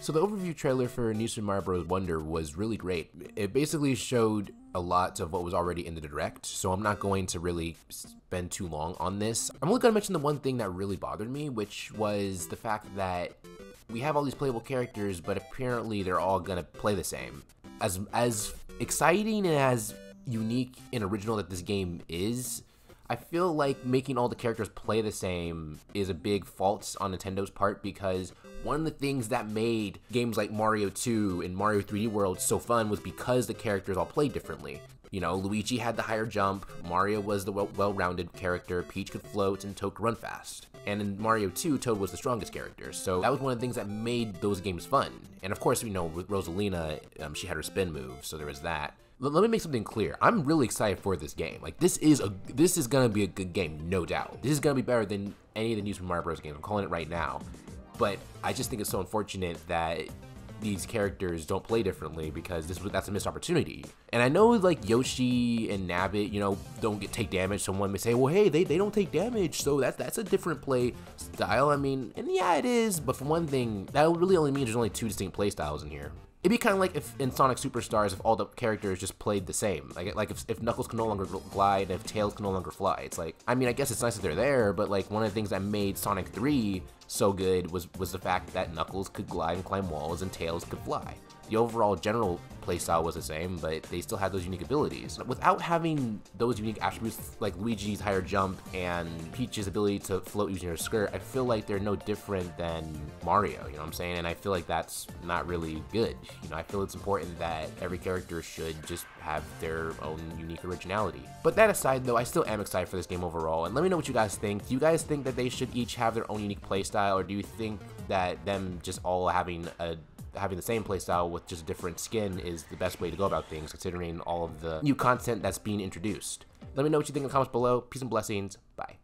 So the overview trailer for New Super Mario Bros. Wonder was really great. It basically showed a lot of what was already in the direct, so I'm not going to really spend too long on this. I'm only going to mention the one thing that really bothered me, which was the fact that we have all these playable characters, but apparently they're all going to play the same. As exciting and as unique and original that this game is, I feel like making all the characters play the same is a big fault on Nintendo's part, because one of the things that made games like Mario 2 and Mario 3D World so fun was because the characters all played differently. You know, Luigi had the higher jump, Mario was the well-rounded character, Peach could float, and Toad could run fast. And in Mario 2, Toad was the strongest character, so that was one of the things that made those games fun. And of course, you know, with Rosalina, she had her spin move, so there was that. Let me make something clear. I'm really excited for this game. Like, this is gonna be a good game, no doubt. This is gonna be better than any of the New Super Mario Bros. Games. I'm calling it right now. But I just think it's so unfortunate that these characters don't play differently, because that's a missed opportunity. And I know, like, Yoshi and Nabbit, you know, don't take damage. Someone may say, well, hey, they don't take damage, so that's a different play style. I mean, and yeah, it is, but for one thing, that really only means there's only two distinct play styles in here. It'd be kind of like if in Sonic Superstars, if all the characters just played the same. Like if Knuckles can no longer glide and if Tails can no longer fly. It's like, I mean, I guess it's nice that they're there, but like one of the things that made Sonic 3 so good was the fact that Knuckles could glide and climb walls and Tails could fly. The overall general playstyle was the same, but they still had those unique abilities. Without having those unique attributes like Luigi's higher jump and Peach's ability to float using her skirt, I feel like they're no different than Mario, you know what I'm saying? And I feel like that's not really good. You know, I feel it's important that every character should just have their own unique originality. But that aside though, I still am excited for this game overall, and let me know what you guys think. Do you guys think that they should each have their own unique playstyle, or do you think that them just all having the same playstyle with just a different skin is the best way to go about things, considering all of the new content that's being introduced? Let me know what you think in the comments below. Peace and blessings. Bye.